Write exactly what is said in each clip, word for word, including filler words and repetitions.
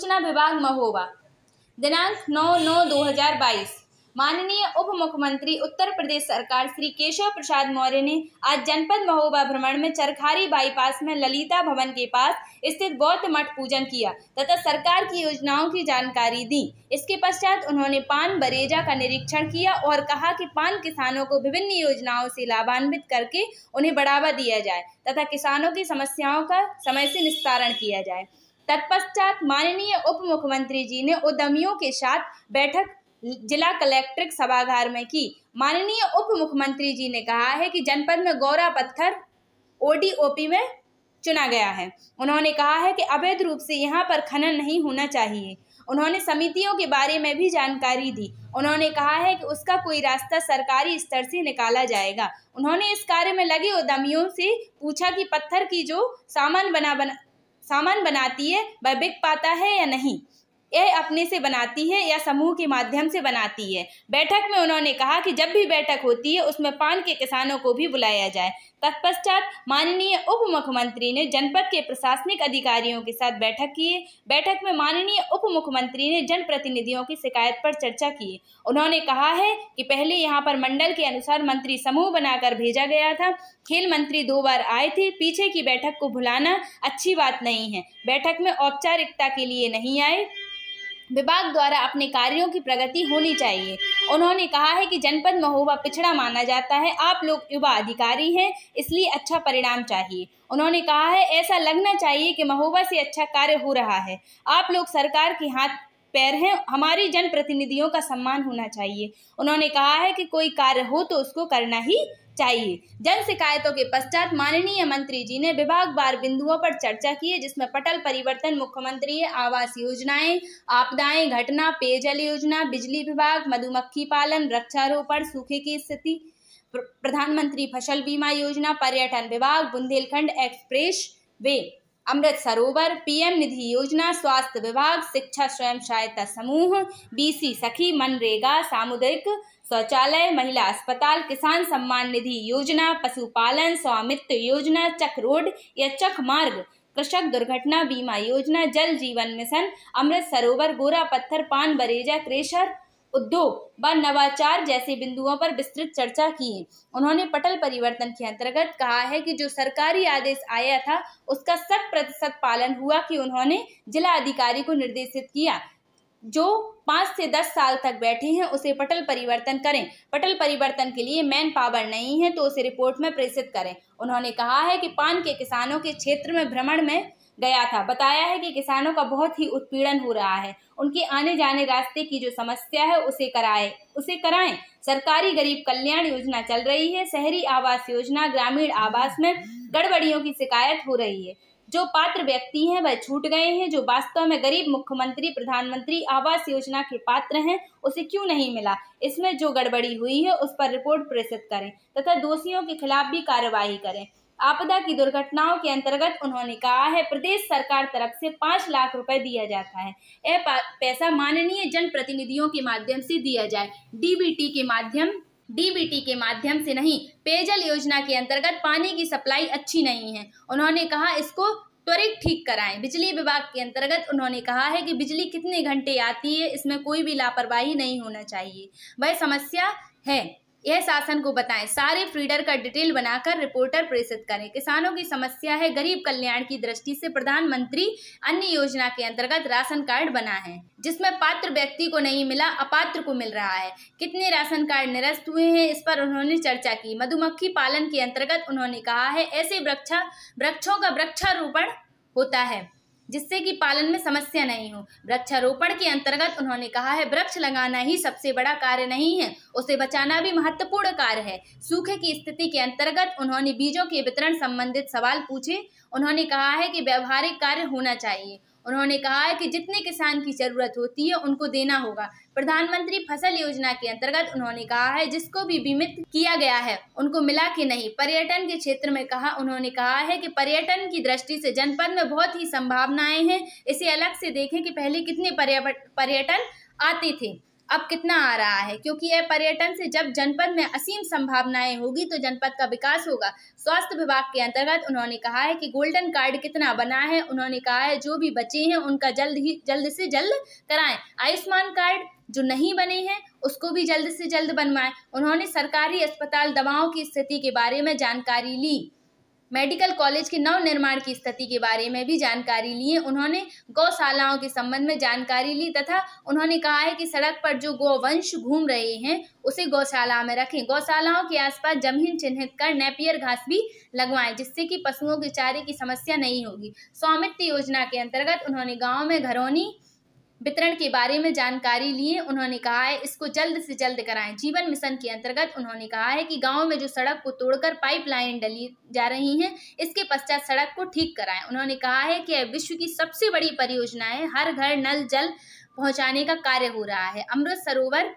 सूचना विभाग महोबा दिनांक नौ नौ दो हज़ार बाईस। माननीय उप मुख्यमंत्री उत्तर प्रदेश सरकार श्री केशव प्रसाद मौर्य ने आज जनपद महोबा भ्रमण में चरखारी बाईपास में ललिता भवन के पास स्थित बौद्ध मठ पूजन किया तथा सरकार की योजनाओं की जानकारी दी। इसके पश्चात उन्होंने पान बरेजा का निरीक्षण किया और कहा कि पान किसानों को विभिन्न योजनाओं से लाभान्वित करके उन्हें बढ़ावा दिया जाए तथा किसानों की समस्याओं का समय से निस्तारण किया जाए। तत्पश्चात माननीय उप मुख्यमंत्री जी ने उद्यमियों के साथ बैठक जिला कलेक्ट्रेट सभागार में की। माननीय उप मुख्यमंत्री जी ने कहा है कि जनपद में गौरा पत्थर ओडीओपी में चुना गया है। उन्होंने कहा है कि अवैध रूप से यहां पर खनन नहीं होना चाहिए। उन्होंने समितियों के बारे में भी जानकारी दी। उन्होंने कहा है कि उसका कोई रास्ता सरकारी स्तर से निकाला जाएगा। उन्होंने इस कार्य में लगे उद्यमियों से पूछा कि पत्थर की जो सामान बना बना सामान बनाती है वह बिक पाता है या नहीं, यह अपने से बनाती है या समूह के माध्यम से बनाती है। बैठक में उन्होंने कहा कि जब भी बैठक होती है उसमें पान के किसानों को भी बुलाया जाए। तत्पश्चात माननीय उप मुख्यमंत्री ने जनपद के प्रशासनिक अधिकारियों के साथ बैठक की। बैठक में माननीय उप मुख्यमंत्री ने जनप्रतिनिधियों की शिकायत पर चर्चा की। उन्होंने कहा है कि पहले यहाँ पर मंडल के अनुसार मंत्री समूह बनाकर भेजा गया था। खेल मंत्री दो बार आए थे। पीछे की बैठक को भुलाना अच्छी बात नहीं है। बैठक में औपचारिकता के लिए नहीं आए। विभाग द्वारा अपने कार्यों की प्रगति होनी चाहिए। उन्होंने कहा है कि जनपद महोबा पिछड़ा माना जाता है। आप लोग युवा अधिकारी हैं, इसलिए अच्छा परिणाम चाहिए। उन्होंने कहा है ऐसा लगना चाहिए कि महोबा से अच्छा कार्य हो रहा है। आप लोग सरकार के हाथ पैर हैं। हमारी जनप्रतिनिधियों का सम्मान होना चाहिए। उन्होंने कहा है कि कोई कार्य हो तो उसको करना ही चाहिए। जन शिकायतों के पश्चात माननीय मंत्री जी ने विभाग बार बिंदुओं पर चर्चा की है, जिसमें पटल परिवर्तन मुख्यमंत्री आवास योजनाएं, आपदाएं, घटना, पेयजल योजना, बिजली विभाग, मधुमक्खी पालन, वृक्षारोपण, सूखे की स्थिति, प्रधानमंत्री फसल बीमा योजना, पर्यटन विभाग, Bundelkhand express way, Amrit Sarovar, PM निधि योजना, स्वास्थ्य विभाग, शिक्षा स्वयं सहायता समूह, बीसी सखी, मनरेगा, सामुदायिक शौचालय, महिला अस्पताल, किसान सम्मान निधि योजना, पशुपालन, स्वामित्व योजना, चक रोड या चक मार्ग, कृषक दुर्घटना बीमा योजना, जल जीवन मिशन, अमृत सरोवर, गौरा पत्थर, पान बरेजा, क्रेशर उद्योग व नवाचार जैसे बिंदुओं पर विस्तृत चर्चा की। उन्होंने पटल परिवर्तन के अंतर्गत कहा है कि जो सरकारी आदेश आया था उसका शत प्रतिशत पालन हुआ कि उन्होंने जिला अधिकारी को निर्देशित किया जो पाँच से दस साल तक बैठे हैं उसे पटल परिवर्तन करें। पटल परिवर्तन के लिए मैन पावर नहीं है तो उसे रिपोर्ट में प्रेषित करें। उन्होंने कहा है कि पान के किसानों के क्षेत्र में भ्रमण में गया था, बताया है कि किसानों का बहुत ही उत्पीड़न हो रहा है। उनके आने जाने रास्ते की जो समस्या है उसे कराए उसे कराएं। सरकारी गरीब कल्याण योजना चल रही है। शहरी आवास योजना, ग्रामीण आवास में गड़बड़ियों की शिकायत हो रही है। जो पात्र व्यक्ति हैं वह छूट गए हैं। जो वास्तव में गरीब मुख्यमंत्री प्रधानमंत्री आवास योजना के पात्र हैं उसे क्यों नहीं मिला। इसमें जो गड़बड़ी हुई है उस पर रिपोर्ट प्रेषित करें तथा दोषियों के खिलाफ भी कार्रवाई करें। आपदा की दुर्घटनाओं के अंतर्गत उन्होंने कहा है प्रदेश सरकार तरफ से पाँच लाख रुपए दिया जाता है। यह पैसा माननीय जनप्रतिनिधियों के माध्यम से दिया जाए। डीबीटी के माध्यम डीबीटी के माध्यम से नहीं। पेयजल योजना के अंतर्गत पानी की सप्लाई अच्छी नहीं है। उन्होंने कहा इसको त्वरित ठीक कराएं। बिजली विभाग के अंतर्गत उन्होंने कहा है कि बिजली कितने घंटे आती है इसमें कोई भी लापरवाही नहीं होना चाहिए। वह समस्या है यह शासन को बताएं। सारे फीडर का डिटेल बनाकर रिपोर्टर प्रेषित करें। किसानों की समस्या है। गरीब कल्याण की दृष्टि से प्रधानमंत्री अन्य योजना के अंतर्गत राशन कार्ड बना है जिसमें पात्र व्यक्ति को नहीं मिला, अपात्र को मिल रहा है। कितने राशन कार्ड निरस्त हुए हैं इस पर उन्होंने चर्चा की। मधुमक्खी पालन के अंतर्गत उन्होंने कहा है ऐसे वृक्षा वृक्षों का वृक्षारोपण होता है जिससे कि पालन में समस्या नहीं हो। वृक्षारोपण के अंतर्गत उन्होंने कहा है वृक्ष लगाना ही सबसे बड़ा कार्य नहीं है, उसे बचाना भी महत्वपूर्ण कार्य है। सूखे की स्थिति के अंतर्गत उन्होंने बीजों के वितरण संबंधित सवाल पूछे। उन्होंने कहा है कि व्यवहारिक कार्य होना चाहिए। उन्होंने कहा है कि जितने किसान की जरूरत होती है उनको देना होगा। प्रधानमंत्री फसल योजना के अंतर्गत उन्होंने कहा है जिसको भी बीमित किया गया है उनको मिला कि नहीं। पर्यटन के क्षेत्र में कहा उन्होंने कहा है कि पर्यटन की दृष्टि से जनपद में बहुत ही संभावनाएं हैं। इसे अलग से देखें कि पहले कितने पर्यटन आते थे, अब कितना आ रहा है, क्योंकि यह पर्यटन से जब जनपद में असीम संभावनाएं होगी तो जनपद का विकास होगा। स्वास्थ्य विभाग के अंतर्गत उन्होंने कहा है कि गोल्डन कार्ड कितना बना है। उन्होंने कहा है जो भी बचे हैं उनका जल्द ही जल्द से जल्द कराएं। आयुष्मान कार्ड जो नहीं बने हैं उसको भी जल्द से जल्द बनवाएं। उन्होंने सरकारी अस्पताल दवाओं की स्थिति के बारे में जानकारी ली। मेडिकल कॉलेज के नवनिर्माण की स्थिति के बारे में भी जानकारी लिए। उन्होंने गौशालाओं के संबंध में जानकारी ली तथा उन्होंने कहा है कि सड़क पर जो गौवंश घूम रहे हैं उसे गौशाला में रखें। गौशालाओं के आसपास जमीन चिन्हित कर नैपियर घास भी लगवाएं, जिससे कि पशुओं के चारे की समस्या नहीं होगी। स्वामित्व योजना के अंतर्गत उन्होंने गाँव में घरौनी वितरण के बारे में जानकारी लिए। उन्होंने कहा है इसको जल्द से जल्द कराएं। जीवन मिशन के अंतर्गत उन्होंने कहा है कि गांव में जो सड़क को तोड़कर पाइपलाइन डली जा रही हैं इसके पश्चात सड़क को ठीक कराएं। उन्होंने कहा है कि विश्व की सबसे बड़ी परियोजना है, हर घर नल जल पहुंचाने का कार्य हो रहा है। अमृत सरोवर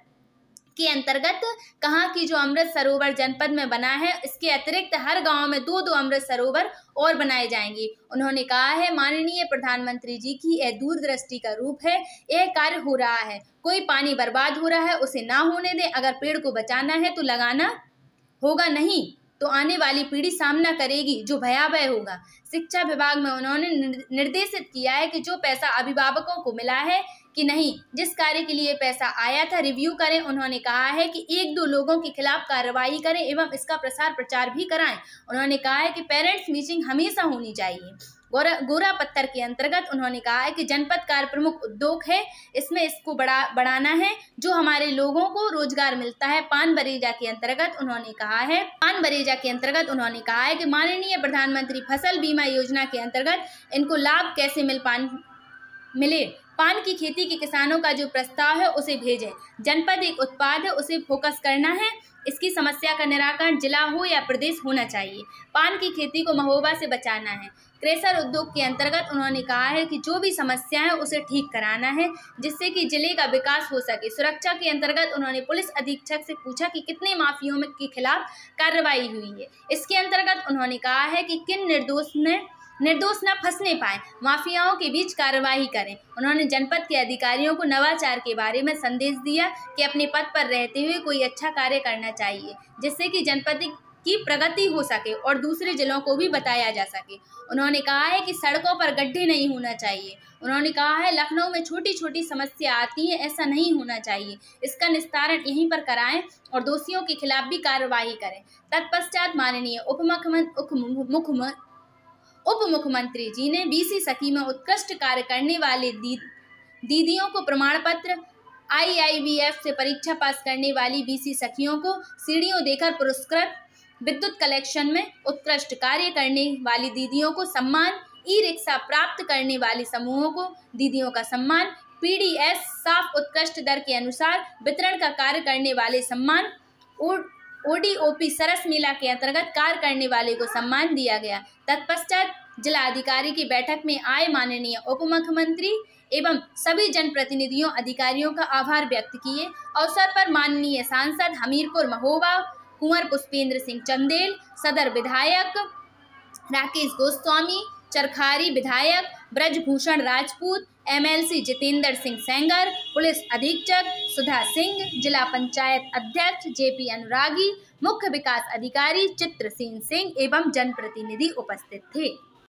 के अंतर्गत कहा कि जो अमृत सरोवर जनपद में बना है इसके अतिरिक्त हर गांव में दो दो अमृत सरोवर और बनाए जाएंगे। उन्होंने कहा है माननीय प्रधानमंत्री जी की यह दूरदृष्टि का रूप है। यह कार्य हो रहा है, कोई पानी बर्बाद हो रहा है उसे ना होने दें। अगर पेड़ को बचाना है तो लगाना होगा, नहीं तो आने वाली पीढ़ी सामना करेगी जो भयावह होगा। शिक्षा विभाग में उन्होंने निर्देशित किया है कि जो पैसा अभिभावकों को मिला है कि नहीं, जिस कार्य के लिए पैसा आया था रिव्यू करें। उन्होंने कहा है कि एक दो लोगों के खिलाफ कार्रवाई करें एवं इसका प्रसार प्रचार भी कराएं। उन्होंने कहा है कि पेरेंट्स मीटिंग हमेशा होनी चाहिए। गौरा गौरा पत्थर के अंतर्गत उन्होंने कहा है कि जनपद का प्रमुख उद्योग है, इसमें इसको बढ़ा बढ़ाना है जो हमारे लोगों को रोजगार मिलता है। पान बरेजा के अंतर्गत उन्होंने कहा है पान बरेजा के अंतर्गत उन्होंने कहा है कि माननीय प्रधानमंत्री फसल बीमा योजना के अंतर्गत इनको लाभ कैसे मिल पान मिले पान की खेती के किसानों का जो प्रस्ताव है उसे भेजें। जनपद एक उत्पाद है, उसे फोकस करना है। इसकी समस्या का निराकरण जिला हो या प्रदेश होना चाहिए। पान की खेती को महोबा से बचाना है। क्रेशर उद्योग के अंतर्गत उन्होंने कहा है कि जो भी समस्या है उसे ठीक कराना है जिससे कि जिले का विकास हो सके। सुरक्षा के अंतर्गत उन्होंने पुलिस अधीक्षक से पूछा कि कितने माफियों के खिलाफ कार्रवाई हुई है। इसके अंतर्गत उन्होंने कहा है कि किन निर्दोष ने निर्दोष न फंसने पाए, माफियाओं के बीच कार्रवाई करें। उन्होंने जनपद के अधिकारियों को नवाचार के बारे में संदेश दिया कि अपने पद पर रहते हुए कोई अच्छा कार्य करना चाहिए जिससे कि जनपद की प्रगति हो सके और दूसरे जिलों को भी बताया जा सके। उन्होंने कहा है कि सड़कों पर गड्ढे नहीं होना चाहिए। उन्होंने कहा है लखनऊ में छोटी छोटी समस्या आती है, ऐसा नहीं होना चाहिए। इसका निस्तारण यहीं पर कराएं और दोषियों के खिलाफ भी कार्रवाई करें। तत्पश्चात माननीय उप मुख्यमंत्री उप मुख्यमंत्री जी ने बीसी सखी में उत्कृष्ट कार्य करने वाले दी, दीदियों को प्रमाण पत्र, आईआईबीएफ से परीक्षा पास करने वाली बीसी सखियों को सीढ़ियों देकर पुरस्कृत, विद्युत कलेक्शन में उत्कृष्ट कार्य करने वाली दीदियों को सम्मान, ई रिक्शा प्राप्त करने वाले समूहों को दीदियों का सम्मान, पीडीएस साफ उत्कृष्ट दर के अनुसार वितरण का कार्य करने वाले सम्मान, और ओडीओपी सरस मेला के अंतर्गत कार्य करने वाले को सम्मान दिया गया। तत्पश्चात जिला अधिकारी की बैठक में आए माननीय उप मुख्यमंत्री एवं सभी जनप्रतिनिधियों अधिकारियों का आभार व्यक्त किए। अवसर पर माननीय सांसद हमीरपुर महोबा कुंवर पुष्पेंद्र सिंह चंदेल, सदर विधायक राकेश गोस्वामी, चरखारी विधायक ब्रजभूषण राजपूत, एमएलसी जितेंद्र सिंह सेंगर, पुलिस अधीक्षक सुधा सिंह, जिला पंचायत अध्यक्ष जेपी अनुरागी, मुख्य विकास अधिकारी चित्रसेन सिंह एवं जनप्रतिनिधि उपस्थित थे।